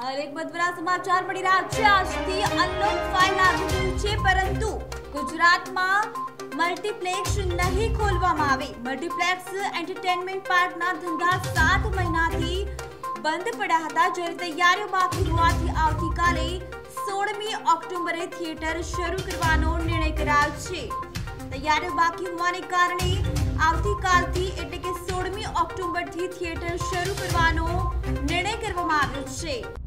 हर एक બદવરા સમાચાર મળી રહ્યા છે। આજથી અનલોક 5 લાગુ થયું છે, પરંતુ ગુજરાતમાં મલ્ટીપ્લેક્સ નહીં ખોલવામાં આવે। મલ્ટીપ્લેક્સ એન્ટરટેનમેન્ટ પાર્કના ધંધા 7 મહિનાથી બંધ પડ્યા હતા, જેની તૈયારીઓ બાકી હોવાથી આવતીકાલે 16મી ઓક્ટોબરે થિયેટર શરૂ કરવાનો નિર્ણય કરાયો છે। તૈયારીઓ બાકી હોવાને કારણે આવતીકાલથી એટલે કે 16મી ઓક્ટોબરથી થિયેટર શરૂ કરવાનો निर्णय कर।